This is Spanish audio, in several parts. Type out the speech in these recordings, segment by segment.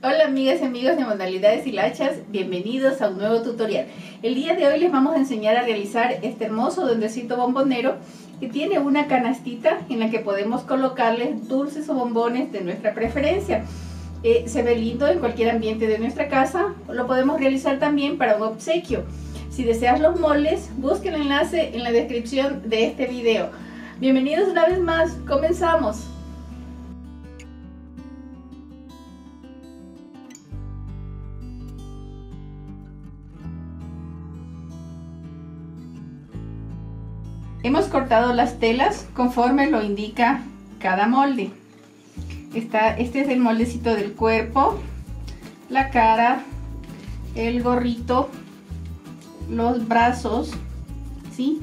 Hola amigas y amigos de Manualidades Hilachas, bienvenidos a un nuevo tutorial. El día de hoy les vamos a enseñar a realizar este hermoso duendecito bombonero que tiene una canastita en la que podemos colocarles dulces o bombones de nuestra preferencia. Se ve lindo en cualquier ambiente de nuestra casa, lo podemos realizar también para un obsequio. Si deseas los moldes, busca el enlace en la descripción de este video. Bienvenidos una vez más, comenzamos. Hemos cortado las telas conforme lo indica cada molde. Este es el moldecito del cuerpo, la cara, el gorrito, los brazos, ¿sí?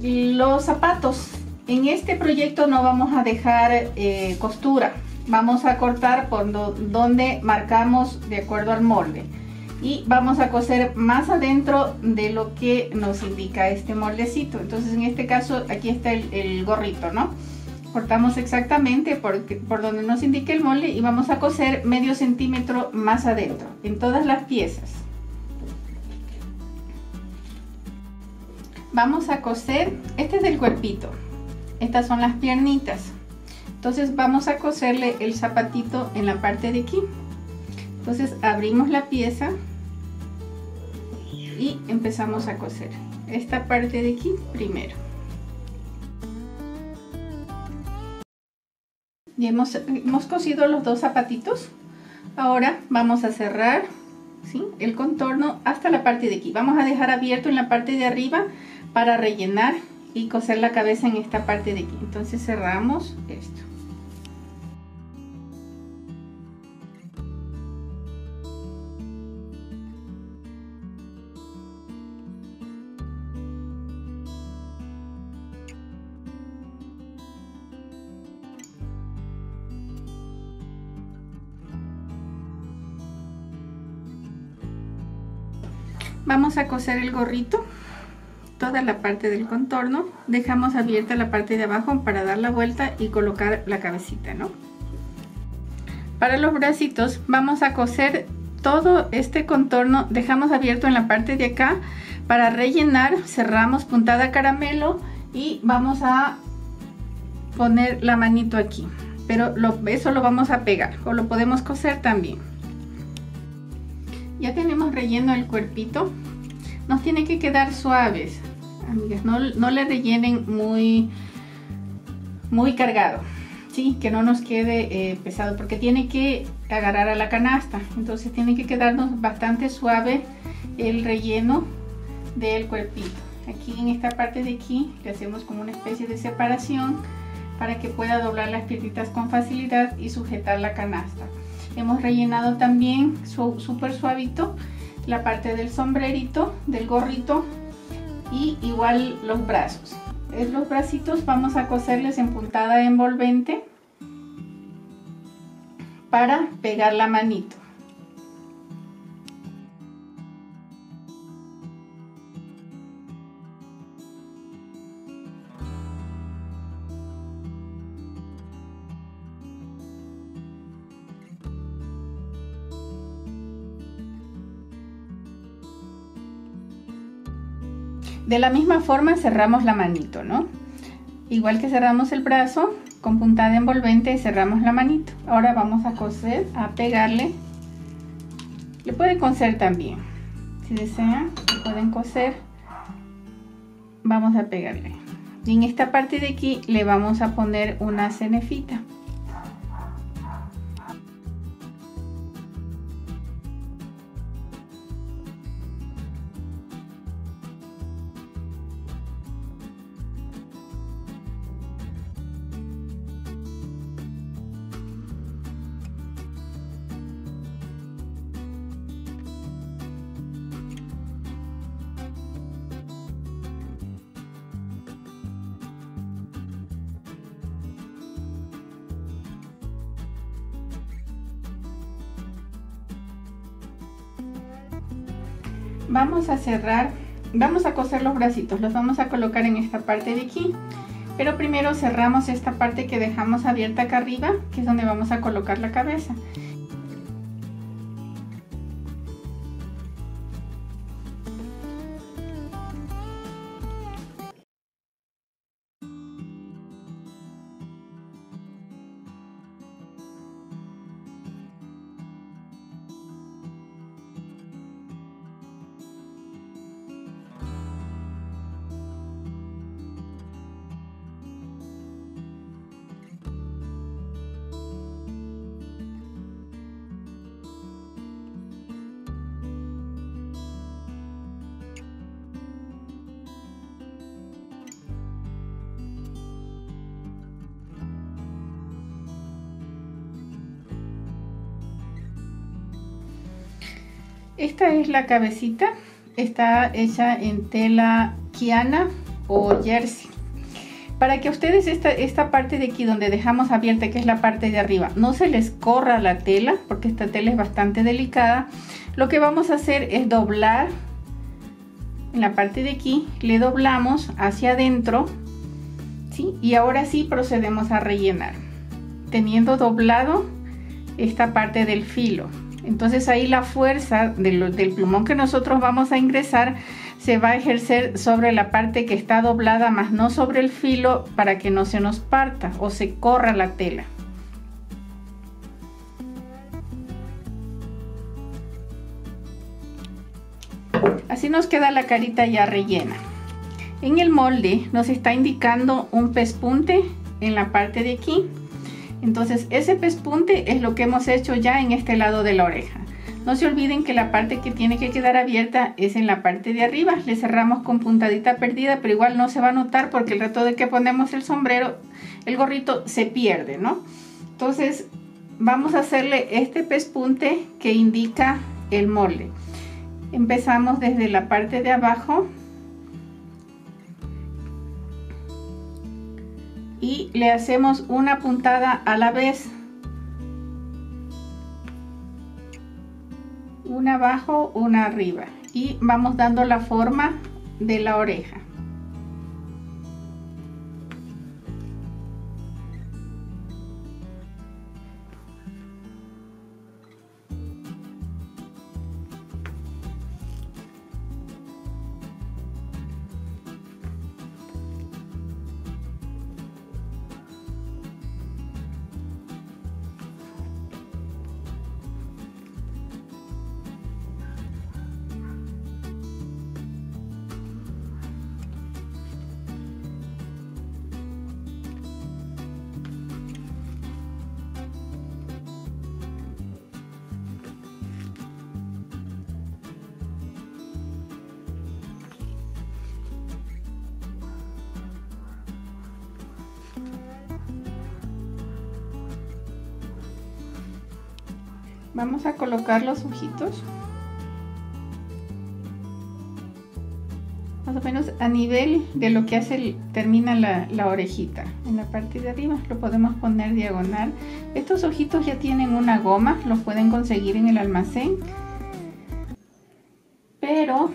Los zapatos. En este proyecto no vamos a dejar costura. Vamos a cortar por donde marcamos de acuerdo al molde. Y vamos a coser más adentro de lo que nos indica este moldecito. Entonces en este caso aquí está el gorrito, ¿no? Cortamos exactamente por donde nos indica el molde y vamos a coser medio centímetro más adentro en todas las piezas. Vamos a coser, este es el cuerpito, estas son las piernitas. Entonces vamos a coserle el zapatito en la parte de aquí. Entonces abrimos la pieza y empezamos a coser esta parte de aquí primero. Ya hemos cosido los dos zapatitos. Ahora vamos a cerrar, ¿sí?, el contorno hasta la parte de aquí. Vamos a dejar abierto en la parte de arriba para rellenar y coser la cabeza en esta parte de aquí. Entonces cerramos esto. Vamos a coser el gorrito, toda la parte del contorno, dejamos abierta la parte de abajo para dar la vuelta y colocar la cabecita, ¿no? Para los bracitos vamos a coser todo este contorno, dejamos abierto en la parte de acá para rellenar, cerramos puntada caramelo y vamos a poner la manito aquí, pero eso lo vamos a pegar o lo podemos coser también. Ya tenemos relleno el cuerpito, nos tiene que quedar suaves, amigas, no le rellenen muy cargado, ¿sí? Que no nos quede pesado porque tiene que agarrar a la canasta, entonces tiene que quedarnos bastante suave el relleno del cuerpito. Aquí en esta parte de aquí le hacemos como una especie de separación para que pueda doblar las piernitas con facilidad y sujetar la canasta. Hemos rellenado también súper suavito la parte del sombrerito, del gorrito y igual los brazos. Los bracitos vamos a coserles en puntada envolvente para pegar la manito. De la misma forma cerramos la manito, ¿no? Igual que cerramos el brazo, con puntada envolvente cerramos la manito. Ahora vamos a coser, a pegarle. Le pueden coser también. Si desean, le pueden coser. Vamos a pegarle. Y en esta parte de aquí le vamos a poner una cenefita. Vamos a cerrar, vamos a coser los bracitos, los vamos a colocar en esta parte de aquí, pero primero cerramos esta parte que dejamos abierta acá arriba, que es donde vamos a colocar la cabeza. Esta es la cabecita, está hecha en tela kiana o jersey. Para que ustedes esta parte de aquí donde dejamos abierta, que es la parte de arriba, no se les corra la tela, porque esta tela es bastante delicada, lo que vamos a hacer es doblar en la parte de aquí, le doblamos hacia adentro, ¿sí? Y ahora sí procedemos a rellenar, teniendo doblado esta parte del filo. Entonces ahí la fuerza del plumón que nosotros vamos a ingresar se va a ejercer sobre la parte que está doblada, más no sobre el filo, para que no se nos parta o se corra la tela. Así nos queda la carita ya rellena. En el molde nos está indicando un pespunte en la parte de aquí. Entonces ese pespunte es lo que hemos hecho ya en este lado de la oreja. No se olviden que la parte que tiene que quedar abierta es en la parte de arriba. Le cerramos con puntadita perdida, pero igual no se va a notar porque el rato de que ponemos el sombrero, el gorrito se pierde, ¿no? Entonces vamos a hacerle este pespunte que indica el molde. Empezamos desde la parte de abajo y le hacemos una puntada a la vez, una abajo, una arriba, y vamos dando la forma de la oreja. Vamos a colocar los ojitos más o menos a nivel de lo que hace termina la orejita. En la parte de arriba lo podemos poner diagonal. Estos ojitos ya tienen una goma, los pueden conseguir en el almacén, pero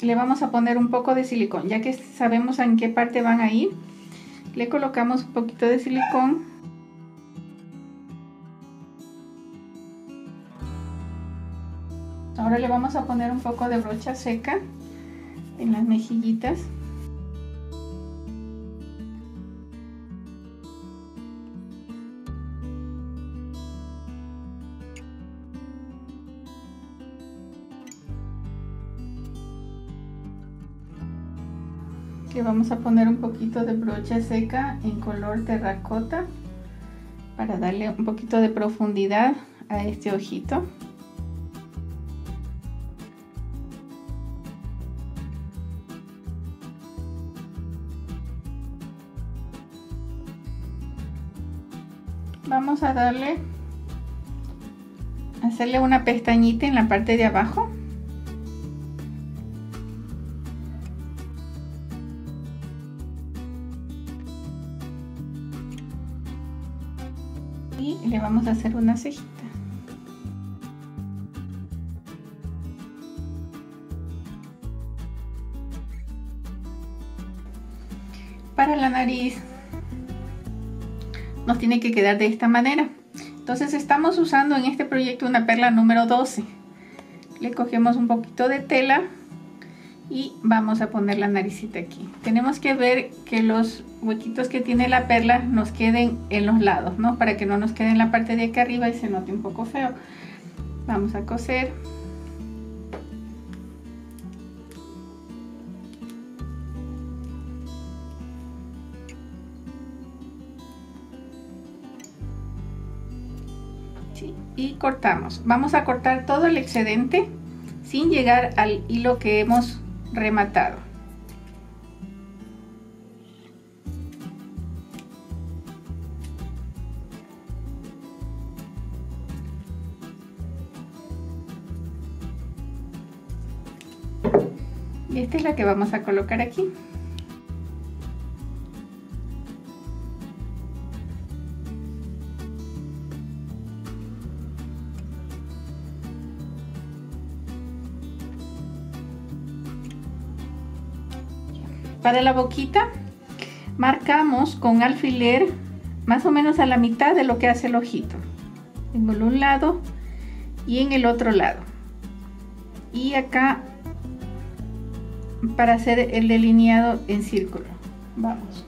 le vamos a poner un poco de silicón. Ya que sabemos en qué parte van a ir, le colocamos un poquito de silicón. Ahora le vamos a poner un poco de brocha seca en las mejillitas. Le vamos a poner un poquito de brocha seca en color terracota para darle un poquito de profundidad a este ojito. Vamos a hacerle una pestañita en la parte de abajo. Y le vamos a hacer una cejita. Para la nariz nos tiene que quedar de esta manera. Entonces estamos usando en este proyecto una perla número 12. Le cogemos un poquito de tela y vamos a poner la naricita aquí. Tenemos que ver que los huequitos que tiene la perla nos queden en los lados, ¿no? Para que no nos quede en la parte de acá arriba y se note un poco feo. Vamos a coser. Y cortamos. Vamos a cortar todo el excedente sin llegar al hilo que hemos rematado. Esta es la que vamos a colocar aquí. Para la boquita marcamos con alfiler más o menos a la mitad de lo que hace el ojito, en un lado y en el otro lado, y acá para hacer el delineado en círculo. Vamos.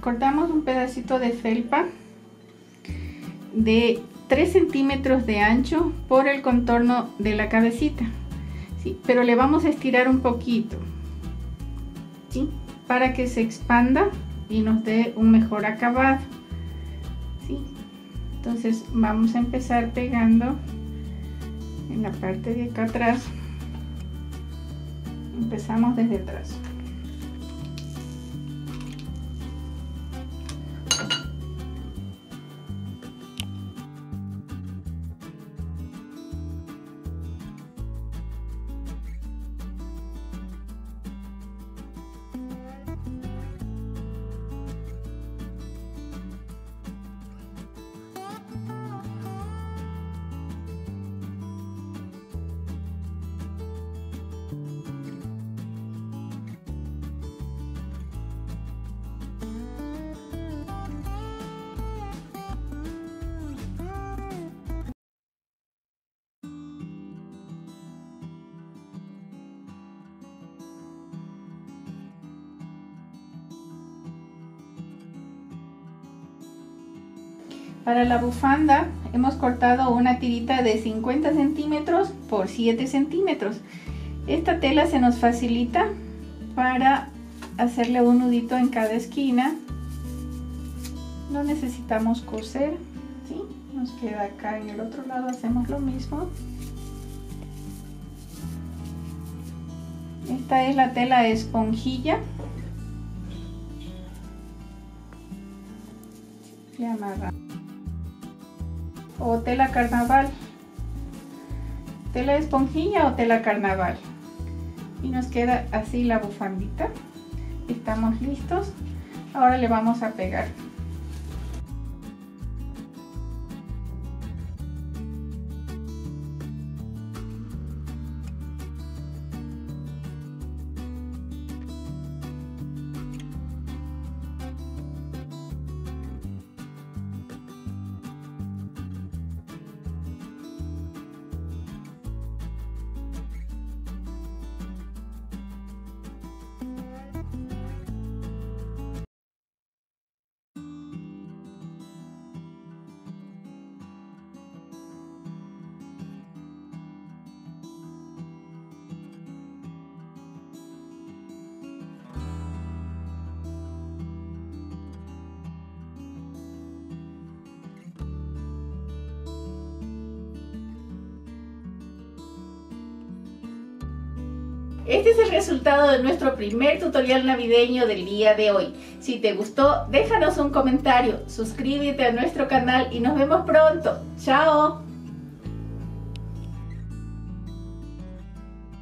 Cortamos un pedacito de felpa de 3 centímetros de ancho por el contorno de la cabecita, ¿sí? Pero le vamos a estirar un poquito, ¿sí? Para que se expanda y nos dé un mejor acabado, ¿sí? Entonces vamos a empezar pegando en la parte de acá atrás. Empezamos desde atrás. Para la bufanda hemos cortado una tirita de 50 centímetros por 7 centímetros. Esta tela se nos facilita para hacerle un nudito en cada esquina. No necesitamos coser, ¿sí? Nos queda acá en el otro lado, hacemos lo mismo. Esta es la tela esponjilla. Le amarramos. O tela carnaval, tela esponjilla o tela carnaval, y nos queda así la bufandita. Estamos listos. Ahora le vamos a pegar. Este es el resultado de nuestro primer tutorial navideño del día de hoy. Si te gustó, déjanos un comentario, suscríbete a nuestro canal y nos vemos pronto. ¡Chao!